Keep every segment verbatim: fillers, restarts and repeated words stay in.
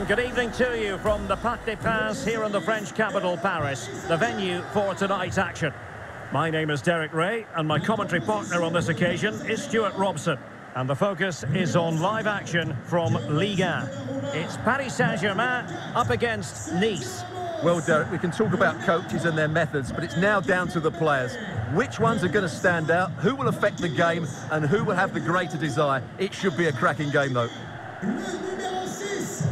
And good evening to you from the Parc des Princes here in the French capital, Paris, the venue for tonight's action. My name is Derek Ray, and my commentary partner on this occasion is Stuart Robson. And the focus is on live action from Ligue one. It's Paris Saint-Germain up against Nice. Well, Derek, we can talk about coaches and their methods, but it's now down to the players. Which ones are going to stand out, who will affect the game, and who will have the greater desire? It should be a cracking game, though. Numéro six,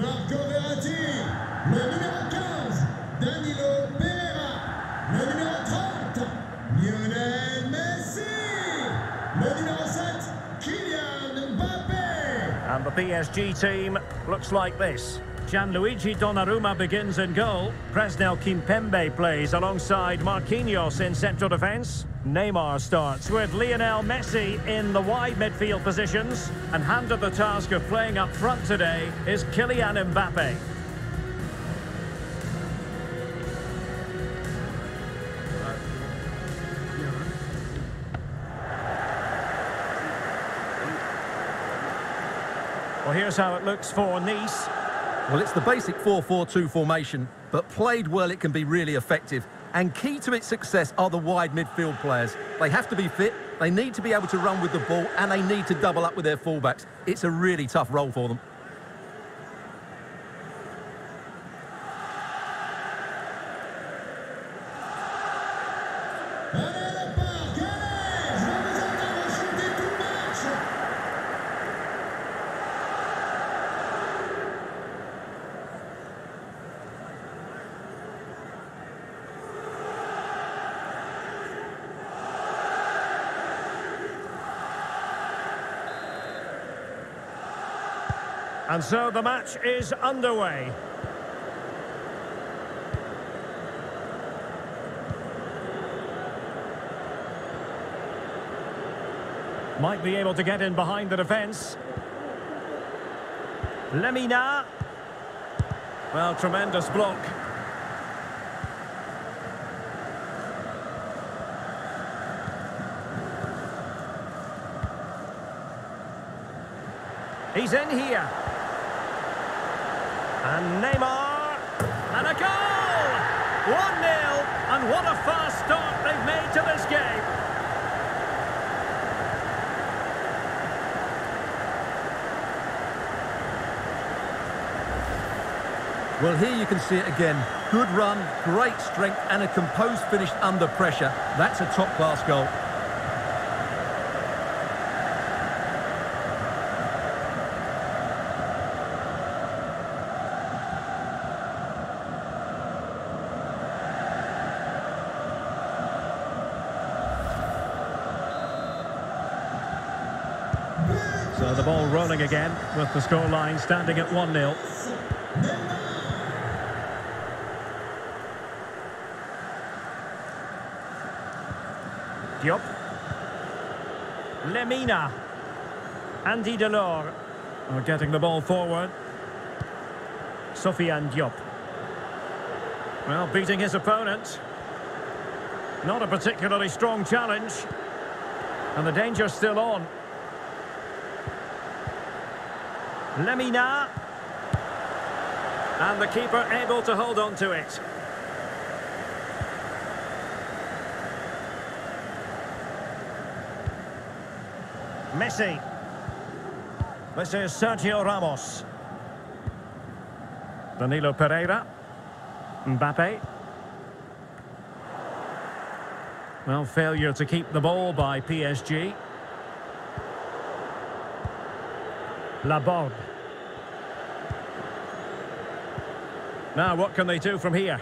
Marco Verratti. Le numéro quinze, Danilo Pereira. Le numéro trente, Lionel Messi. Le numéro sept, Kylian Mbappe. And the P S G team looks like this. Gianluigi Donnarumma begins in goal. Presnel Kimpembe plays alongside Marquinhos in central defence. Neymar starts with Lionel Messi in the wide midfield positions. And handed the task of playing up front today is Kylian Mbappe. Well, here's how it looks for Nice. Well, it's the basic four four two formation, but played well, it can be really effective. And key to its success are the wide midfield players. They have to be fit, they need to be able to run with the ball, and they need to double up with their fullbacks. It's a really tough role for them. And so the match is underway. Might be able to get in behind the defence. Lemina. Well, tremendous block. He's in here. And Neymar, and a goal! one nil, and what a fast start they've made to this game. Well, here you can see it again. Good run, great strength, and a composed finish under pressure. That's a top-class goal. So the ball rolling again with the scoreline standing at one nil. Diop. Lemina. Andy Delort are getting the ball forward. Sofiane Diop. Well, beating his opponent. Not a particularly strong challenge. And the danger's still on. Lemina, and the keeper able to hold on to it. Messi. This is Sergio Ramos. Danilo Pereira. Mbappe. Well, failure to keep the ball by P S G. Laborde. Now, what can they do from here?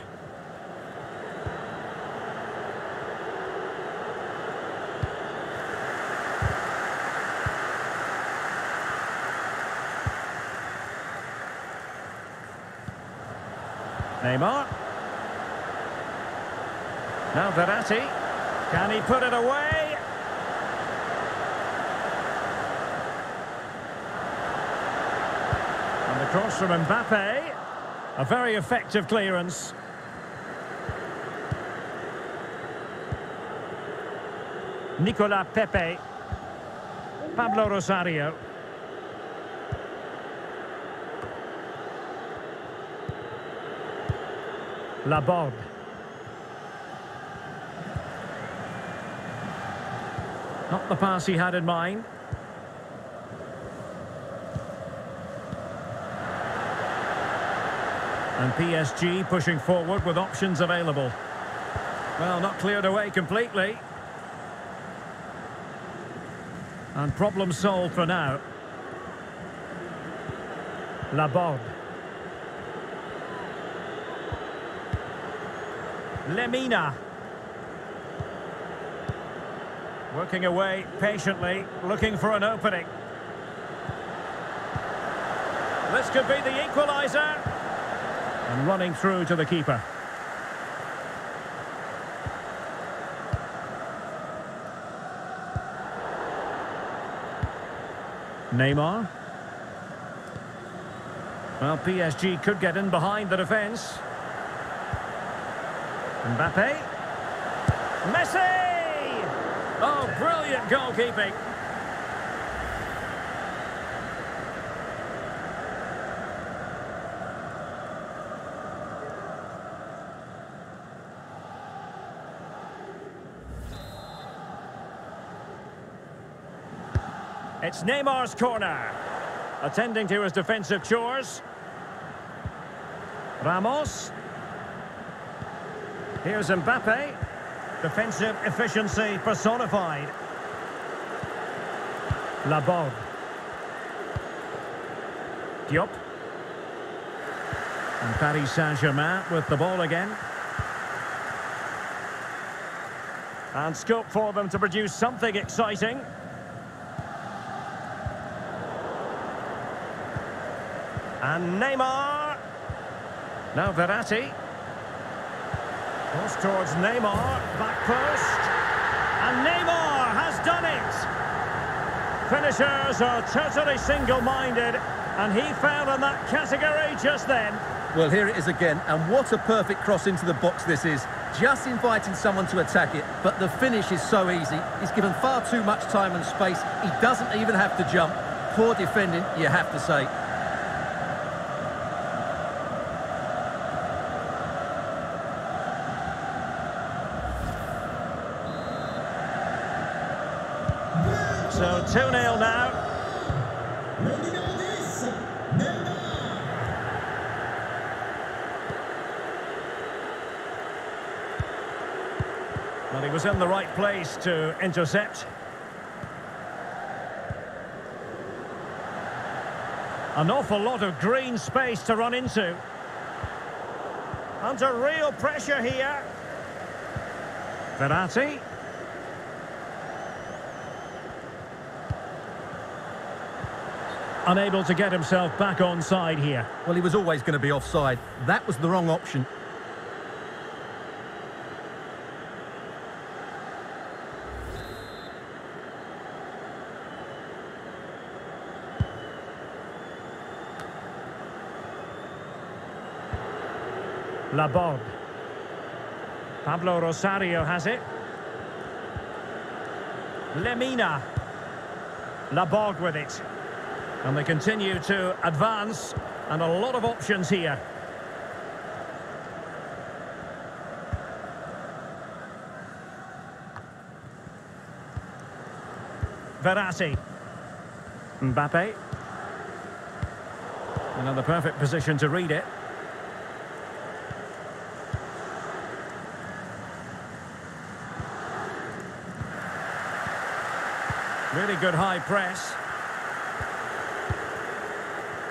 Neymar. Now Verratti. Can he put it away? Cross from Mbappe, a very effective clearance. Nicolas Pepe, Pablo Rosario. Laborde. Not the pass he had in mind. And P S G pushing forward with options available. Well, not cleared away completely. And problem solved for now. Laborde. Lemina. Working away patiently, looking for an opening. This could be the equaliser. And running through to the keeper. Neymar. Well, P S G could get in behind the defence. Mbappe. Messi! Oh, brilliant goalkeeping. It's Neymar's corner. Attending to his defensive chores. Ramos. Here's Mbappe. Defensive efficiency personified. Laborde. Diop. And Paris Saint-Germain with the ball again. And scope for them to produce something exciting. And Neymar. Now Verratti. Post towards Neymar. Back post. And Neymar has done it. Finishers are totally single-minded. And he fell in that category just then. Well, here it is again. And what a perfect cross into the box this is. Just inviting someone to attack it. But the finish is so easy. He's given far too much time and space. He doesn't even have to jump. Poor defending, you have to say. So two nil now. Well, he was in the right place to intercept. An awful lot of green space to run into. Under real pressure here. Verratti. Unable to get himself back onside here. Well, he was always going to be offside. That was the wrong option. Laborde. Pablo Rosario has it. Lemina. Laborde with it. And they continue to advance, and a lot of options here. Verratti. Mbappe. Another perfect position to read it. Really good high press.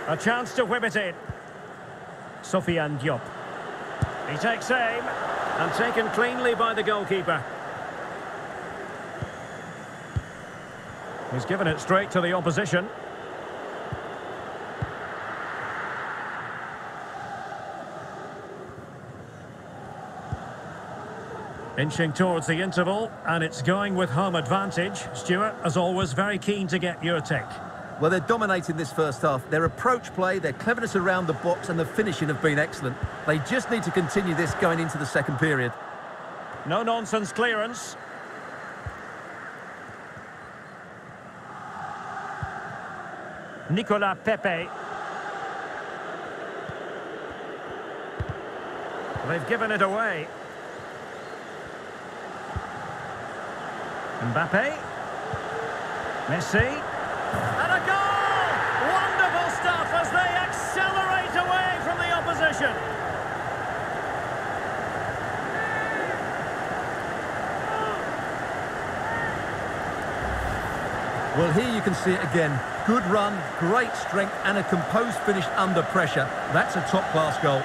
A chance to whip it in. Sofiane Diop. He takes aim and taken cleanly by the goalkeeper. He's given it straight to the opposition. Inching towards the interval, and it's going with home advantage. Stuart, as always, very keen to get your take. Well, they're dominating this first half. Their approach play, their cleverness around the box and the finishing have been excellent. They just need to continue this going into the second period. No-nonsense clearance. Nicolas Pepe. They've given it away. Mbappe. Messi. And a goal! Wonderful stuff as they accelerate away from the opposition. Well, here you can see it again. Good run, great strength, and a composed finish under pressure. That's a top-class goal.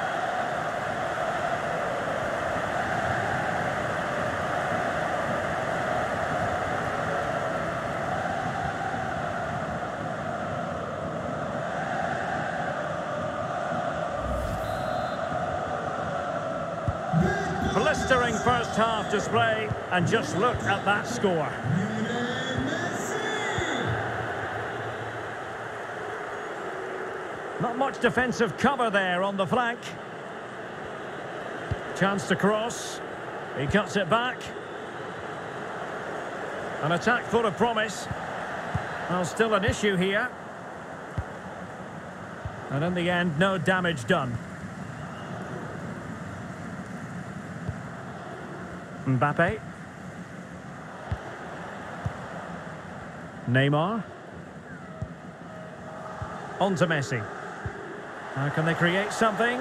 Blistering first-half display, and just look at that score. Not much defensive cover there on the flank. Chance to cross. He cuts it back. An attack full of promise. Well, still an issue here. And in the end, no damage done. Mbappe. Neymar. On to Messi. How can they create something?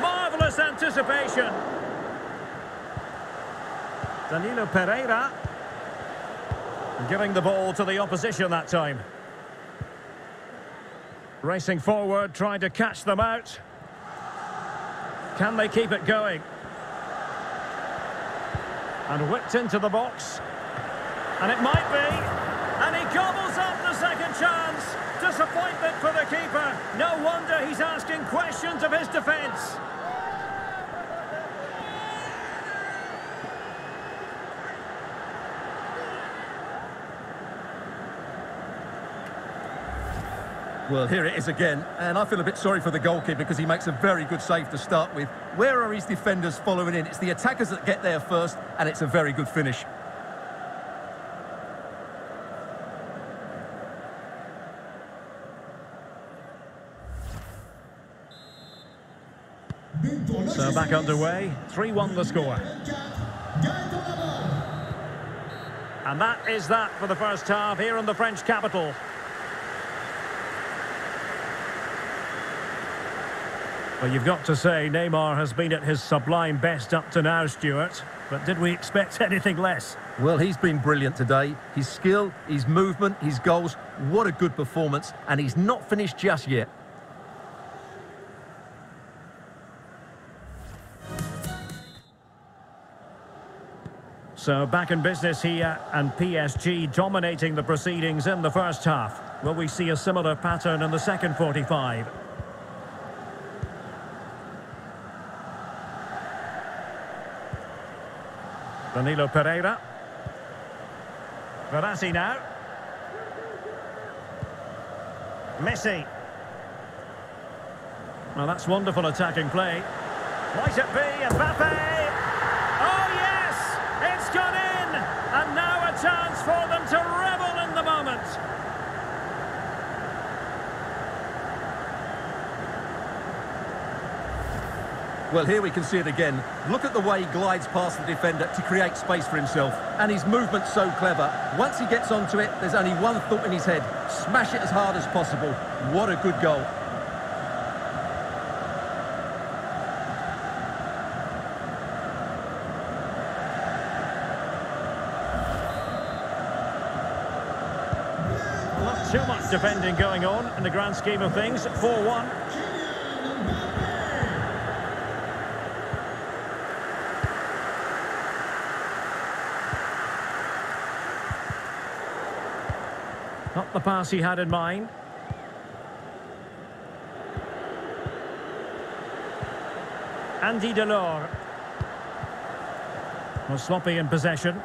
Marvellous anticipation. Danilo Pereira. Giving the ball to the opposition that time. Racing forward, trying to catch them out. Can they keep it going? And whipped into the box. And it might be. And he gobbles up the second chance. Disappointment for the keeper. No wonder he's asking questions of his defence. Well, here it is again, and I feel a bit sorry for the goalkeeper because he makes a very good save to start with. Where are his defenders following in? It's the attackers that get there first, and it's a very good finish. So back underway, three one the score. And that is that for the first half here in the French capital. Well, you've got to say Neymar has been at his sublime best up to now, Stuart. But did we expect anything less? Well, he's been brilliant today. His skill, his movement, his goals, what a good performance. And he's not finished just yet. So back in business here, and P S G dominating the proceedings in the first half. Will we see a similar pattern in the second forty-five? Danilo Pereira. Verratti now. Messi. Well, that's wonderful attacking play. Might it be Mbappe? Gone in, and now a chance for them to revel in the moment. Well, here we can see it again. Look at the way he glides past the defender to create space for himself, and his movement's so clever. Once he gets onto it, there's only one thought in his head: smash it as hard as possible. What a good goal. Too much defending going on in the grand scheme of things. four one. Not the pass he had in mind. Andy Delort was sloppy in possession.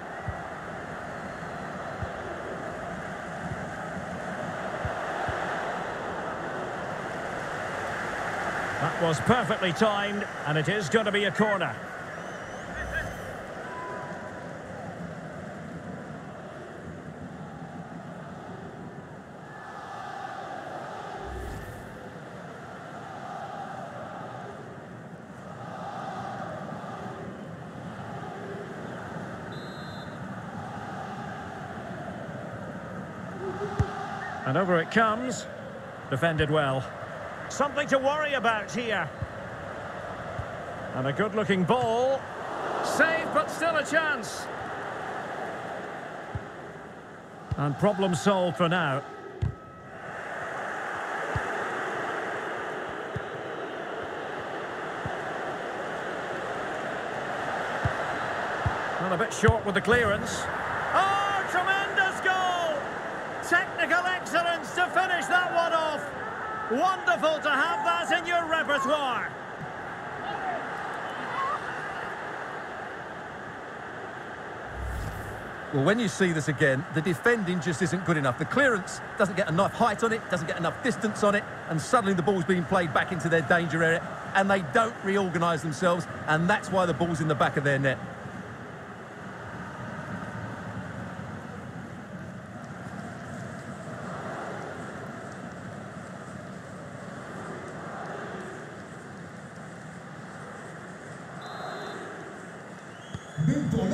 That was perfectly timed, and it is going to be a corner. And over it comes. Defended well. Something to worry about here. And a good-looking ball. Saved, but still a chance. And problem solved for now. Well, a bit short with the clearance. Oh, tremendous goal! Technical excellence to finish that one off. Wonderful to have that in your repertoire. Well, when you see this again, the defending just isn't good enough. The clearance doesn't get enough height on it, doesn't get enough distance on it, and suddenly the ball's being played back into their danger area, and they don't reorganise themselves, and that's why the ball's in the back of their net.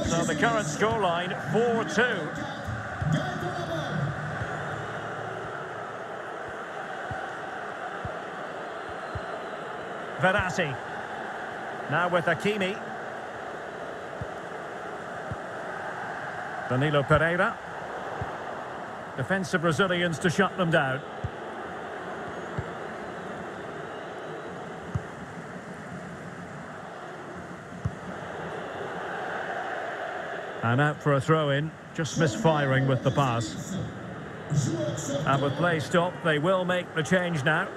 So the current scoreline, four two. Verratti. Now with Hakimi. Danilo Pereira. Defensive Brazilians to shut them down. And out for a throw-in, just misfiring with the pass. And with play stopped, they will make the change now.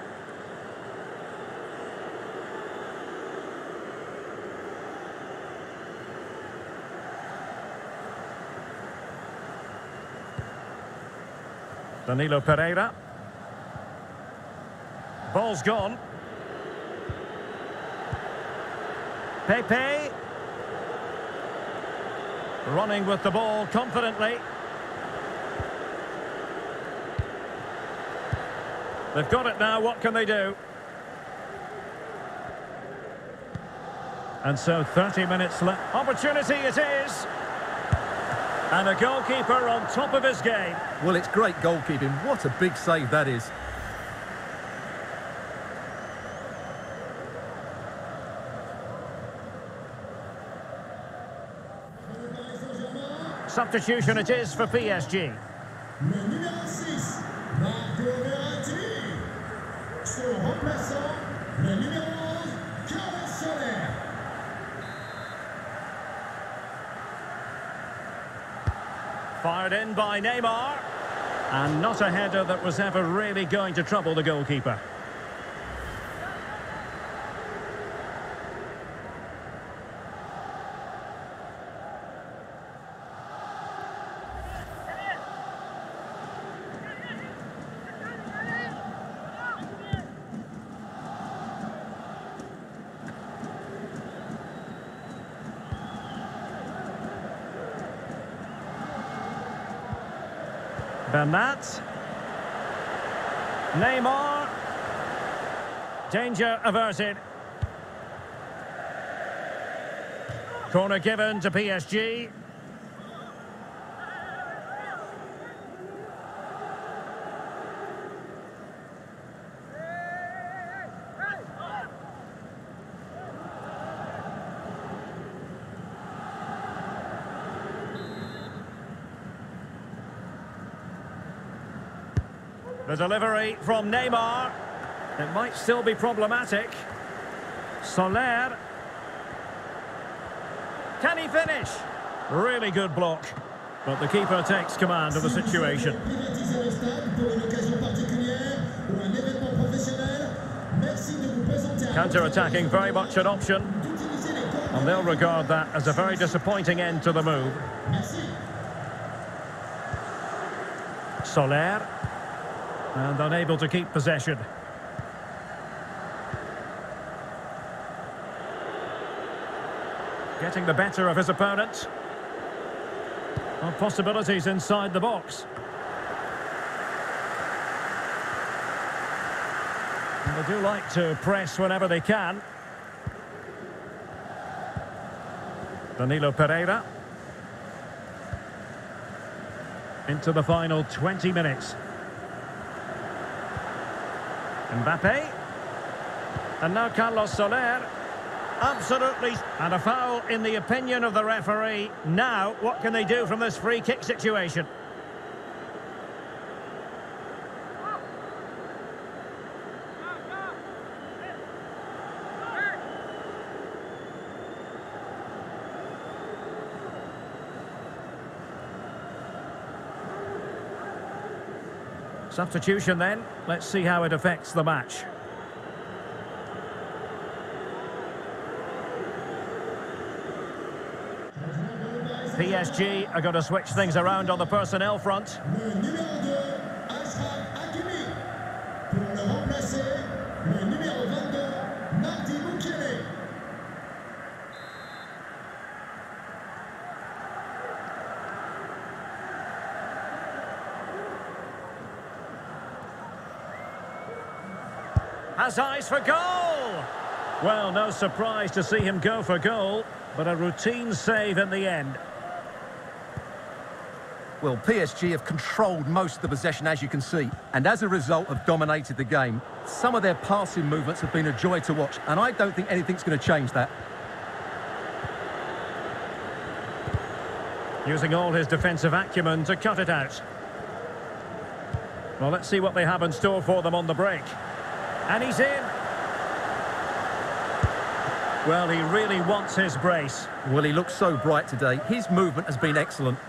Danilo Pereira. Ball's gone. Pepe. Running with the ball confidently. They've got it now, what can they do? And so thirty minutes left. Opportunity it is. And a goalkeeper on top of his game. Well, it's great goalkeeping. What a big save that is. Substitution it is for P S G. Fired in by Neymar. And not a header that was ever really going to trouble the goalkeeper. Bernat. Neymar. Danger averted. Corner given to P S G. The delivery from Neymar. It might still be problematic. Soler. Can he finish? Really good block. But the keeper takes command of the situation. Counter-attacking very much an option. And they'll regard that as a very disappointing end to the move. Soler. And unable to keep possession. Getting the better of his opponent. Well, possibilities inside the box. And they do like to press whenever they can. Danilo Pereira. Into the final twenty minutes. Mbappe. And now Carlos Soler. Absolutely. And a foul in the opinion of the referee. Now, what can they do from this free kick situation? Substitution then. Let's see how it affects the match. P S G are going to switch things around on the personnel front. Has eyes for goal! Well, no surprise to see him go for goal, but a routine save in the end. Well, P S G have controlled most of the possession, as you can see, and as a result have dominated the game. Some of their passing movements have been a joy to watch, and I don't think anything's going to change that. Using all his defensive acumen to cut it out. Well, let's see what they have in store for them on the break. And he's in. Well, he really wants his brace. Well, he looks so bright today. His movement has been excellent.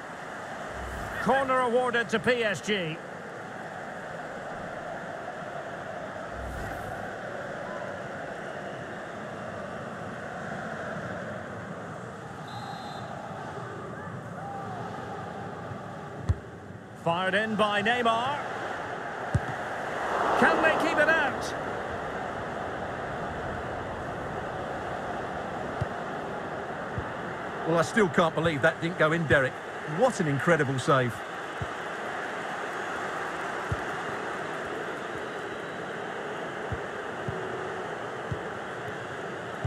Corner awarded to P S G. Fired in by Neymar. Can they keep it out? Well, I still can't believe that didn't go in, Derek. What an incredible save.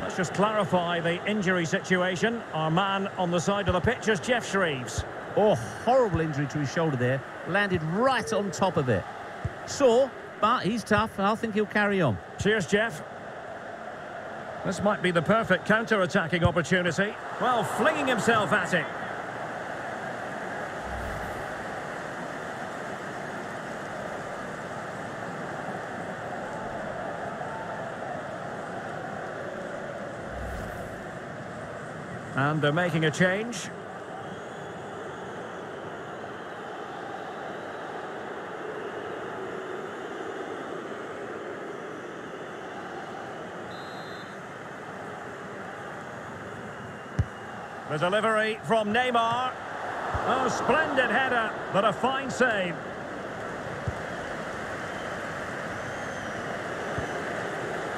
Let's just clarify the injury situation. Our man on the side of the pitch is Jeff Shreves. Oh, horrible injury to his shoulder there. Landed right on top of it. Sore. But he's tough, and I think he'll carry on. Cheers, Jeff. This might be the perfect counter-attacking opportunity. Well, flinging himself at it. And they're making a change. The delivery from Neymar. Oh, splendid header, but a fine save.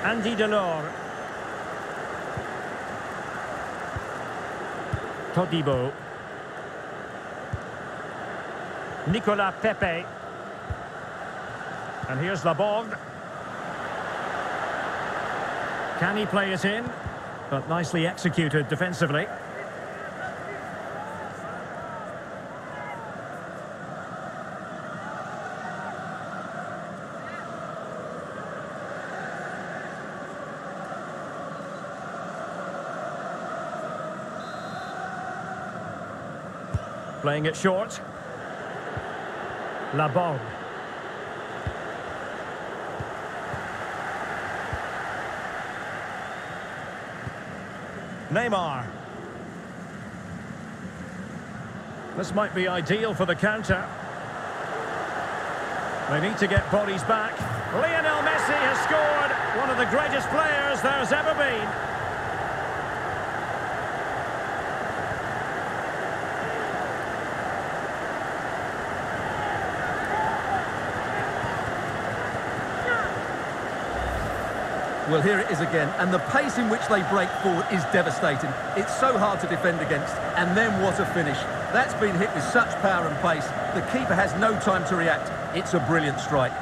Andy Delort. Todibo. Nicolas Pepe. And here's Laborde. Can he play it in? But nicely executed defensively. Playing it short. Laborde. Neymar. This might be ideal for the counter. They need to get bodies back. Lionel Messi has scored. One of the greatest players there's ever been. Well, here it is again, and the pace in which they break forward is devastating. It's so hard to defend against, and then what a finish. That's been hit with such power and pace. The keeper has no time to react. It's a brilliant strike.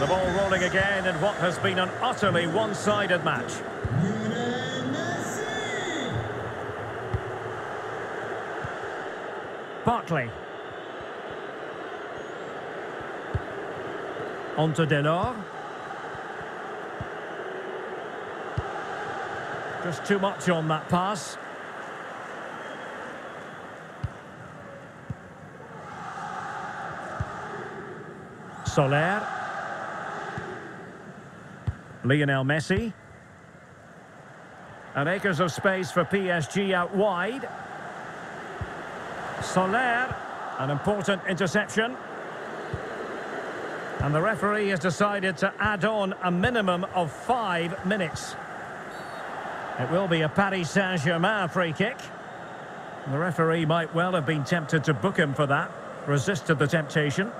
The ball rolling again in what has been an utterly one-sided match. Barkley. On to Delort. Just too much on that pass. Soler. Lionel Messi. And acres of space for P S G out wide. Soler. An important interception. And the referee has decided to add on a minimum of five minutes. It will be a Paris Saint-Germain free kick. The referee might well have been tempted to book him for that. Resisted the temptation.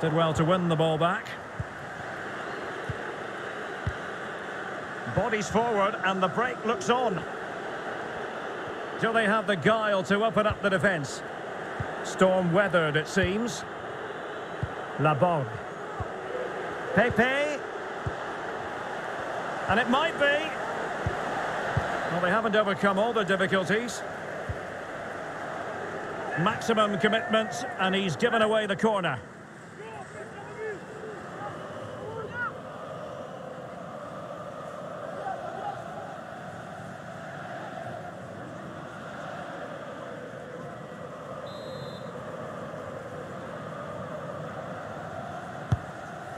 Did well to win the ball back. Bodies forward and the break looks on. Do they have the guile to open up the defence? Storm weathered, it seems. Laborde. Pepe. And it might be. Well, they haven't overcome all the difficulties. Maximum commitment, and he's given away the corner.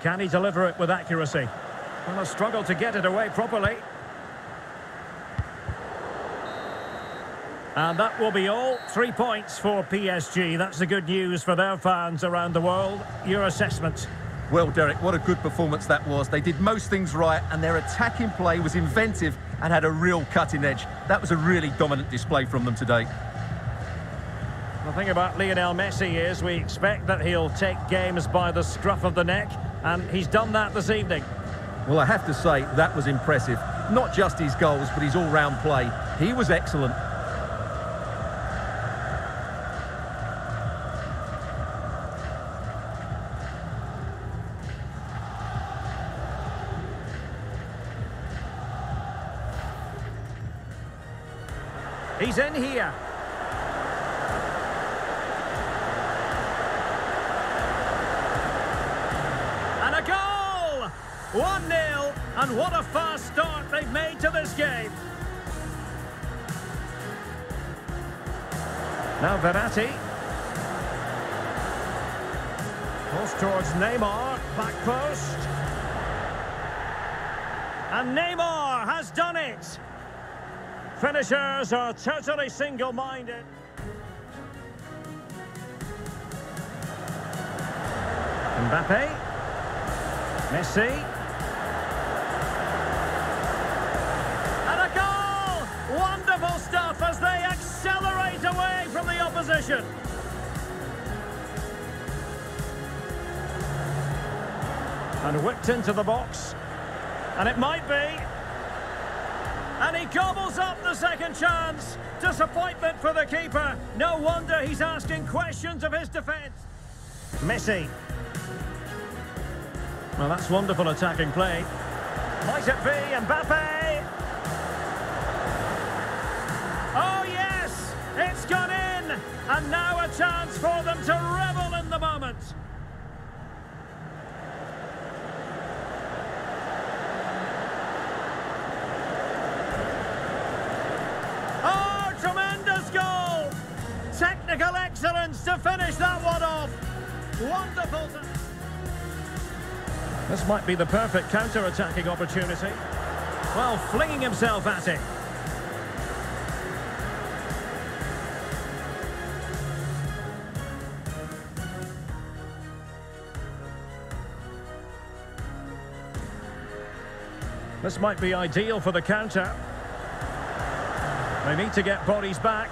Can he deliver it with accuracy? Well, a struggle to get it away properly. And that will be all. Three points for P S G. That's the good news for their fans around the world. Your assessment? Well, Derek, what a good performance that was. They did most things right, and their attacking play was inventive and had a real cutting edge. That was a really dominant display from them today. The thing about Lionel Messi is we expect that he'll take games by the scruff of the neck. And he's done that this evening. Well, I have to say, that was impressive. Not just his goals, but his all-round play. He was excellent. He's in here. one nil, and what a fast start they've made to this game. Now Verratti. Post towards Neymar, back post. And Neymar has done it. Finishers are totally single-minded. Mbappe. Messi. Stuff as they accelerate away from the opposition. And whipped into the box. And it might be. And he gobbles up the second chance. Disappointment for the keeper. No wonder he's asking questions of his defence. Messi. Well, that's wonderful attacking play. Might it be Mbappe? It's gone in, and now a chance for them to revel in the moment. Oh, tremendous goal! Technical excellence to finish that one off. Wonderful. This might be the perfect counter-attacking opportunity. Well, flinging himself at it. This might be ideal for the counter. They need to get bodies back.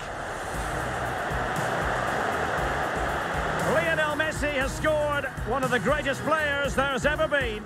Lionel Messi Messi has scored, one of the greatest players there's ever been.